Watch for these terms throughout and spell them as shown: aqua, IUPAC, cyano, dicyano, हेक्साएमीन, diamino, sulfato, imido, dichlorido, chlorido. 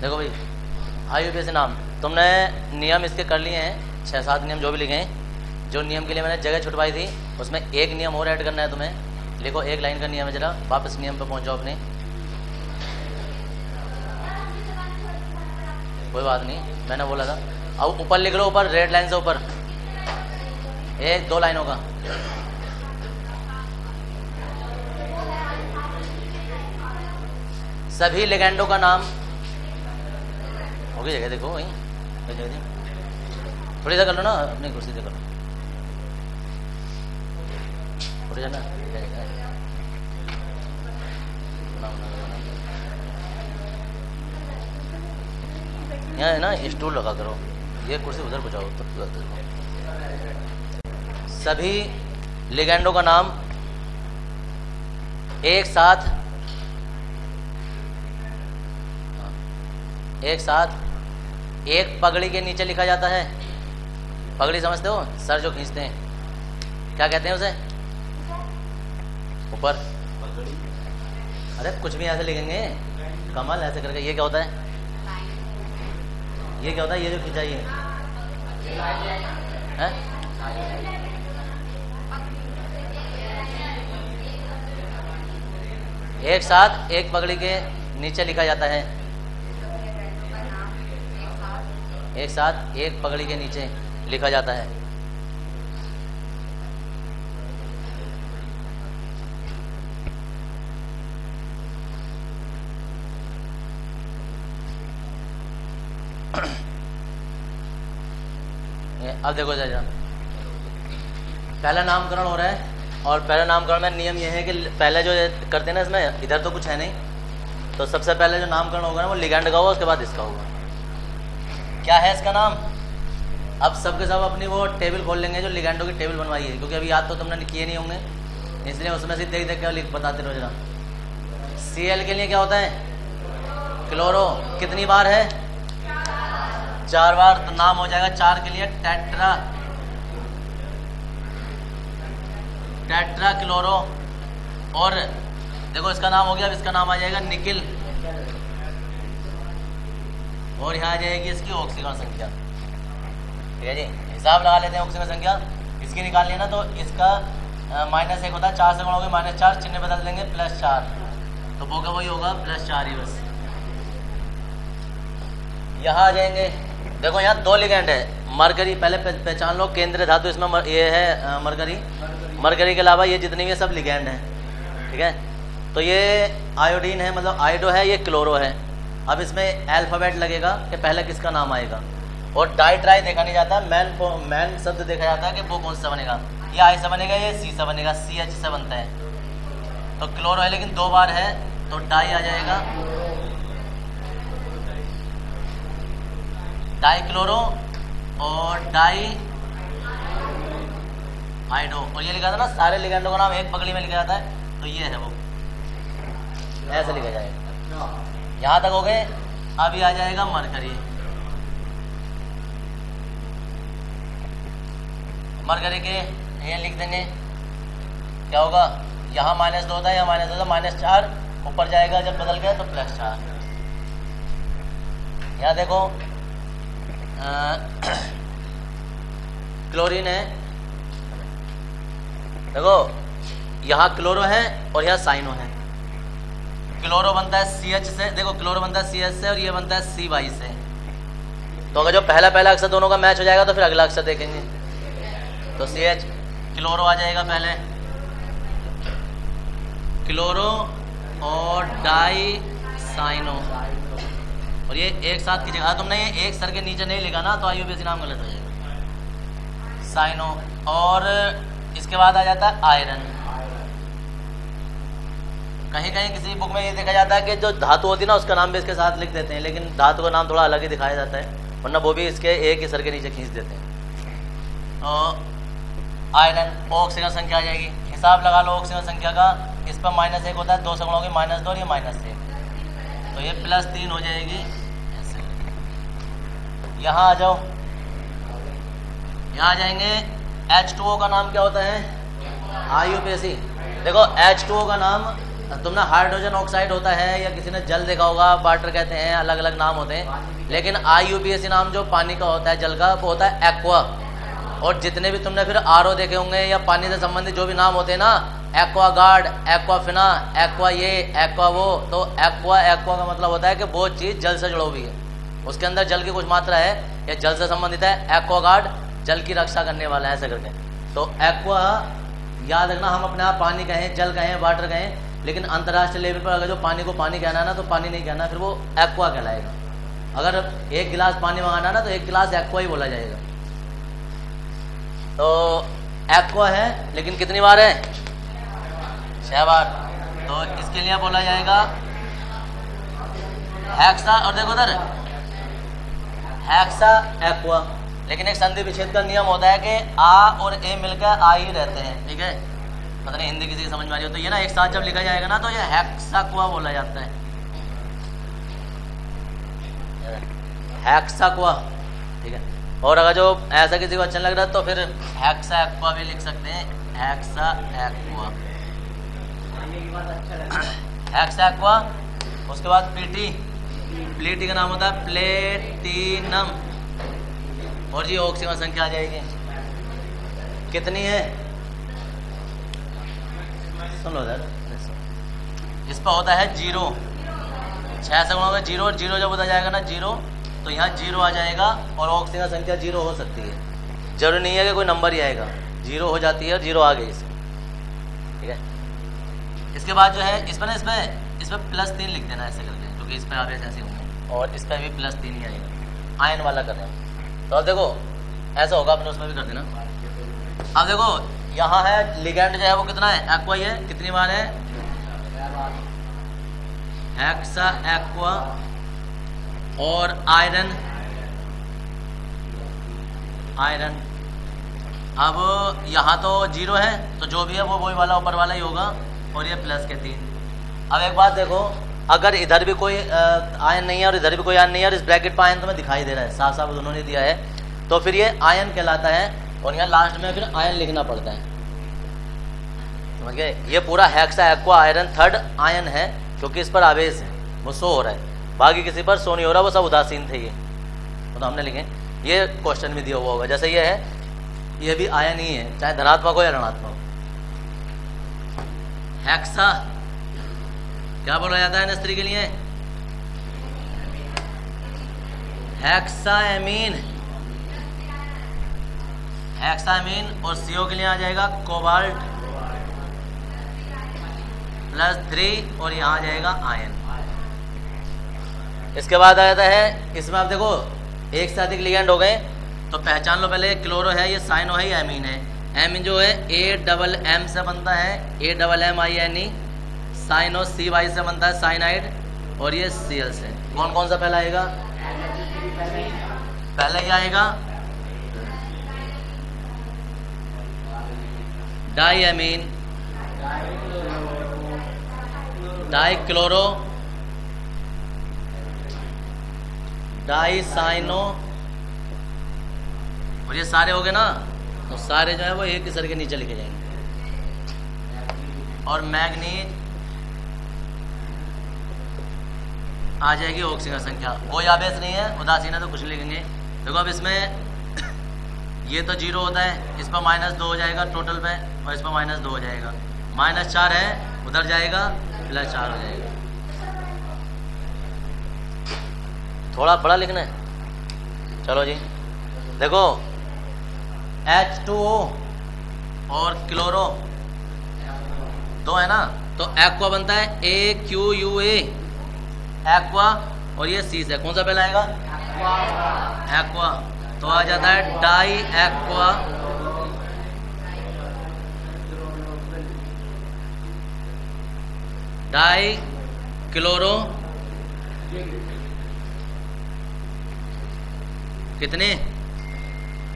देखो भाई IUPAC नाम, तुमने नियम इसके कर लिए हैं 6-7 नियम जो भी लिखे हैं। जो नियम के लिए मैंने जगह छुटवाई थी उसमें एक नियम और ऐड करना है तुम्हें। लिखो एक लाइन का नियम है, जरा वापस नियम पर पहुंच जाओ अपने। कोई बात नहीं, मैंने बोला था। अब ऊपर लिख लो, ऊपर रेड लाइन से ऊपर एक दो लाइनों का। सभी लिगेंडों का नाम होगी जगह देखो वहीं थोड़ी सा कर लो ना, अपनी कुर्सी से कर लो थोड़ी सा ना। यहाँ है ना स्टूल लगा करो, ये कुर्सी उधर बचाओ। तो सभी लिगेंडों का नाम एक साथ एक पगड़ी के नीचे लिखा जाता है। पगड़ी समझते हो, सर जो खींचते हैं, क्या कहते हैं उसे? ऊपर अरे कुछ भी ऐसे लिखेंगे कमल ऐसे करके। ये क्या होता है? ये क्या होता है? ये जो खींचा है एक साथ एक पगड़ी के नीचे लिखा जाता है। एक साथ एक पगड़ी के नीचे लिखा जाता है। अब देखो जरा, पहला नामकरण हो रहा है और पहला नामकरण में नियम यह है कि पहले जो करते हैं ना इसमें, इधर तो कुछ है नहीं, तो सबसे पहले जो नामकरण होगा ना वो लिगेंड का होगा, उसके बाद इसका होगा। क्या है इसका नाम? अब सबके सब अपनी वो टेबल खोल लेंगे जो लिगेंडो की टेबल बनवाई है, क्योंकि अभी याद तो तुमने किए नहीं होंगे, इसलिए उसमें से देख देख के लिख बताते रहो जरा। Cl के लिए क्या होता है? क्लोरो। कितनी बार है? 4 बार। तो नाम हो जाएगा 4 के लिए टेट्राक्लोरो। और देखो इसका नाम हो गया, अब इसका नाम आ जाएगा निकिल। और यहाँ आ जाएगी इसकी ऑक्सीकरण संख्या। ठीक है जी, हिसाब लगा लेते हैं ऑक्सीकरण संख्या इसकी निकाल लेना। तो इसका -1 होता है, 4 से गुणा होगा -4, चिन्ह बदल देंगे +4, तो वो का वही होगा +4 ही बस। यहाँ आ जाएंगे, देखो यहाँ 2 लिगेंड है। मरकरी पहले पहचान लो, केंद्रीय धातु इसमें ये है मरकरी। मरकरी के अलावा ये जितनी भी है सब लिगेंड है। ठीक है, तो ये आयोडीन है, मतलब आयोडो है, ये क्लोरो है। अब इसमें अल्फाबेट लगेगा कि पहले किसका नाम आएगा। और डाई ट्राई देखा नहीं जाता, मैन शब्द देखा जाता है कि वो कौन सा बनेगा। ये आई से बनेगा, ये सी से बनेगा, CH से बनता है। तो क्लोरो है लेकिन 2 बार है, तो डाई आ जाएगा डाई क्लोरो और डाई आइडो। और ये लिखा था ना, सारे लिगेंडों का नाम एक पगड़ी में लिखा जाता है, तो ये है वो, ऐसे लिखा जाएगा। यहाँ तक हो गए, अभी आ जाएगा मरकरी। मरकरी के ये लिख देंगे, क्या होगा? यहाँ -2 होता है, यहाँ -2 होता है, -4 ऊपर जाएगा जब बदल गया तो +4। यहाँ देखो क्लोरीन है, देखो यहाँ क्लोरो है और यहाँ साइनो है। क्लोरो बनता है CH से, देखो क्लोरो बनता है CH से और ये बनता है CY से। तो अगर जो पहला अक्षर दोनों का मैच हो जाएगा तो फिर अगला अक्षर देखेंगे। तो CH क्लोरो आ जाएगा पहले, क्लोरो और डाई साइनो। और ये एक साथ की जगह तुमने ये एक सर के नीचे नहीं लिखा ना, तो IUPAC नाम गलत हो जाएगा। साइनो। और इसके बाद आ जाता है आयरन। कहीं कहीं किसी बुक में ये देखा जाता है कि जो धातु होती है ना उसका नाम भी इसके साथ लिख देते हैं, लेकिन धातु का नाम थोड़ा अलग ही दिखाया जाता है, वरना वो भी इसके एक ही सर के नीचे खींच देते हैं। तो आयरन, ऑक्सीजन संख्या आ जाएगी। हिसाब लगा लो ऑक्सीजन संख्या का। इस पर -1 होता है, 2 से गुणा होगी -2 और ये -1, तो ये +3 हो जाएगी। यहाँ आ जाओ, यहाँ आ जाएंगे। H2O का नाम क्या होता है? IUPAC। देखो H2O का नाम तुम ना हाइड्रोजन ऑक्साइड होता है या किसी ने जल देखा होगा, वाटर कहते हैं, अलग अलग नाम होते हैं, लेकिन IUPAC नाम जो पानी का होता है, जल का, वो होता है एक्वा। और जितने भी तुमने फिर RO देखे होंगे या पानी से संबंधित जो भी नाम होते हैं ना, Aquaguard, Aquafina, aqua ये, एक्वा वो, तो एक्वा, एक्वा का मतलब होता है कि वो चीज़ जल से जुड़ी हुई है, उसके अंदर जल की कुछ मात्रा है या जल से संबंधित है। एक्वा गार्ड जल की रक्षा करने वाला है, ऐसा करके। तो एक्वा याद रखना, हम अपने आप पानी कहें, जल कहें, वाटर कहें, लेकिन अंतर्राष्ट्रीय लेवल पर अगर जो पानी को पानी कहना है ना तो पानी नहीं कहना, फिर वो एक्वा कहलाएगा। अगर एक गिलास पानी मंगाना ना तो एक गिलास एक्वा ही बोला जाएगा। तो एक्वा है लेकिन कितनी बार है? 6 बार। तो इसके लिए बोला जाएगा हेक्सा। और देखो उधर हेक्सा एक्वा, लेकिन एक संधि विच्छेद का नियम होता है कि आ और ए मिलकर आ ही रहते हैं, ठीक है? पता नहीं हिंदी किसी की समझ में आ रही हो। तो ये ना एक साथ जब लिखा जाएगा ना तो ये हेक्साक्वा बोला जाता है, हेक्साक्वा, ठीक है? और अगर जो ऐसा किसी को अच्छा लग रहा है तो फिर हेक्सा एक्वा भी लिख सकते हैं, हेक्सा एक्वा, हेक्सा एक्वा। उसके बाद प्लीटी, प्लीटी का नाम होता है प्लेटिनम। और जी ऑक्सीजन संख्या आ जाएगी, कितनी है सुन लो सर, इस पर होता है 0, 6 से गुणा होगा 0, और 0 जब होता जाएगा ना 0 तो यहाँ 0 आ जाएगा। और ऑक्सीजन संख्या 0 हो सकती है, जरूरी नहीं है कि कोई नंबर ही आएगा, 0 हो जाती है और 0 आ गई इसकी, ठीक है? इसके बाद जो है इस पर +3 लिख देना ऐसे करके, क्योंकि इस पर आवेश ऐसे होंगे और इस पर भी +3 ही आएगा, आयन वाला कर रहे हैं। तो अब देखो ऐसा होगा, अपने उसमें भी कर देना। अब देखो यहाँ है लिगैंड जो है वो कितना है, एक्वा है, कितनी बार है? Hexaaqua. और आयरन, आयरन अब यहाँ तो 0 है तो जो भी है वो वही वाला ऊपर वाला ही होगा, और ये +3। अब एक बात देखो, अगर इधर भी कोई आयन नहीं है और इधर भी कोई आयन नहीं है और इस ब्रैकेट पर आयन तुम्हें दिखाई दे रहा है, साफ साफ उन्होंने दिया है, तो फिर ये आयन कहलाता है और यहाँ लास्ट में फिर आयन लिखना पड़ता है, समझ गए? ये पूरा hexaaqua iron 3rd ion है, क्योंकि इस पर आवेश है वो 100 हो रहा है, बाकी किसी पर 100 नहीं हो रहा, वो सब उदासीन थे। ये तो हमने लिखे, ये क्वेश्चन में दिया हुआ होगा, जैसे ये है, ये भी आयन ही है, चाहे धनात्मक हो या ऋणात्मक। हेक्सा क्या बोला जाता है इन स्त्री के लिए? हेक्साएमीन, हेक्साएमीन। और CO के लिए आ जाएगा कोबाल्ट +3, और यहाँ आ जाएगा आयन। इसके बाद आ जाता है, इसमें आप देखो एक से अधिक लिगेंड हो गए तो पहचान लो पहले, ये क्लोरो है, ये साइनो है, ये एमीन है। एमीन जो है AM से बनता है, AMMINE। साइनो CY से बनता है, साइनाइड। और ये CL से कौन कौन सा पहला आएगा? पहला ही आएगा डाईएमीन, डाईक्लोरो, डाइसाइनो, और ये सारे हो गए ना, तो सारे जो है वो एक ही सर के नीचे लिखे जाएंगे। और मैग्नीज आ जाएगी ऑक्सीजन संख्या, कोई आवेश नहीं है, उदासीन है तो कुछ लिखेंगे। देखो अब इसमें ये तो 0 होता है, इस पर -2 हो जाएगा टोटल पे, और इस पर -2 हो जाएगा, -4 है उधर जाएगा, +4 हो जाएगा। थोड़ा बड़ा लिखना है, चलो जी। देखो H2O और क्लोरो 2 है ना, तो एक्वा बनता है AQUA, एक्वा। और ये C से कौन सा पहला आएगा? एक्वा। तो आ जाता है डाई एक्वा, डाई क्लोरो, कितने?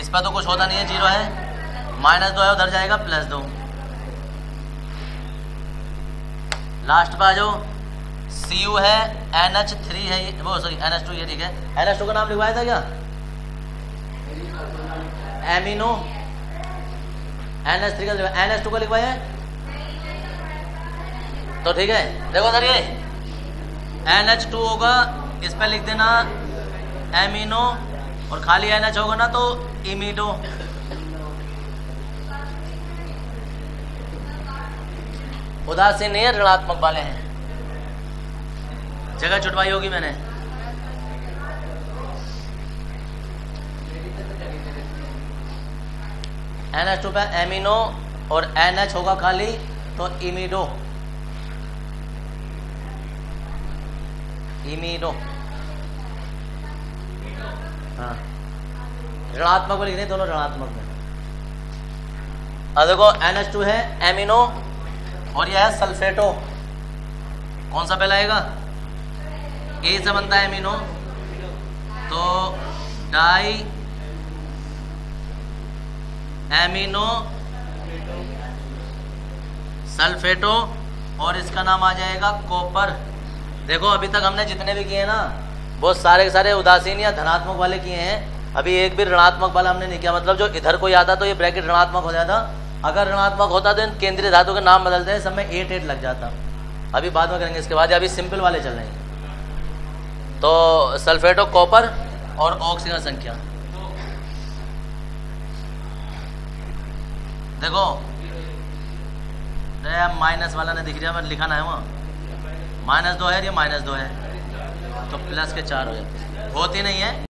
इस पर तो कुछ होता नहीं है, 0 है, -2 है उधर जाएगा, +2। लास्ट पर आ जाओ, CU है, NH3 है, वो सॉरी NH2 ये, ठीक है? NH2 का नाम लिखवाया था क्या? एमिनो। NH3 का लिखवाया है? तो ठीक है। देखो सर ये NH2 होगा, इस पर लिख देना एमिनो, और खाली NH होगा ना तो इमिडो। उदासीन नहीं है, ऋणात्मक वाले हैं। जगह छुटवाई होगी मैंने। NH2 पे एमिनो और NH होगा खाली तो इमिडो। इमिडो हाँ, ऋणात्मक में लिख रहे दोनों, ऋणात्मक में। अब देखो NH2 है एमिनो और यह है सल्फेटो। कौन सा पहला आएगा? ए से बनता है एमिनो तो डाई एमिनो सल्फेटो, और इसका नाम आ जाएगा कॉपर। देखो अभी तक हमने जितने भी किए ना वो सारे के सारे उदासीन या धनात्मक वाले किए हैं। अभी एक भी ऋणात्मक वाला हमने नहीं किया। मतलब जो इधर को आता तो ये ब्रैकेट ऋणात्मक हो जाता, अगर ऋणात्मक होता तो इन केंद्रीय धातु के नाम बदलते हैं, सब में एट एट लग जाता। अभी बाद में करेंगे, इसके बाद अभी सिंपल वाले चल रहे हैं। तो सल्फेटो, कॉपर और ऑक्सीजन संख्या। देखो माइनस वाला ने दिख जाए, लिखाना है वहाँ -2 है और ये -2 है तो +4 हो जाते, होती नहीं है।